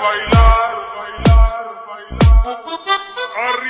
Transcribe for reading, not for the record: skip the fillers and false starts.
bailar, bailar, bailar.